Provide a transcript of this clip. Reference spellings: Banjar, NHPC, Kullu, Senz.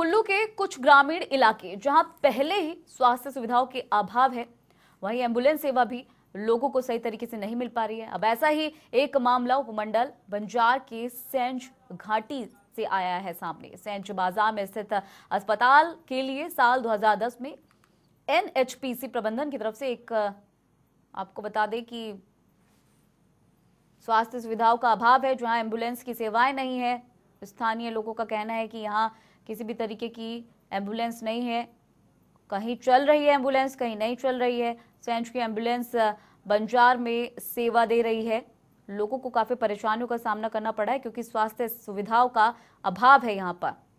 कुल्लू के कुछ ग्रामीण इलाके जहां पहले ही स्वास्थ्य सुविधाओं के अभाव है, वहीं एम्बुलेंस सेवा भी लोगों को सही तरीके से नहीं मिल पा रही है। अब ऐसा ही एक मामला उपमंडल बंजार के सेंज घाटी से आया है सामने। सेंज बाजार में स्थित अस्पताल के लिए साल 2010 में NHPC प्रबंधन की तरफ से एक, आपको बता दें कि स्वास्थ्य सुविधाओं का अभाव है, जहां एम्बुलेंस की सेवाएं नहीं है। स्थानीय लोगों का कहना है कि यहाँ किसी भी तरीके की एम्बुलेंस नहीं है, कहीं चल रही है एम्बुलेंस, कहीं नहीं चल रही है। सेंज की एम्बुलेंस बंजार में सेवा दे रही है। लोगों को काफ़ी परेशानियों का सामना करना पड़ा है क्योंकि स्वास्थ्य सुविधाओं का अभाव है यहाँ पर।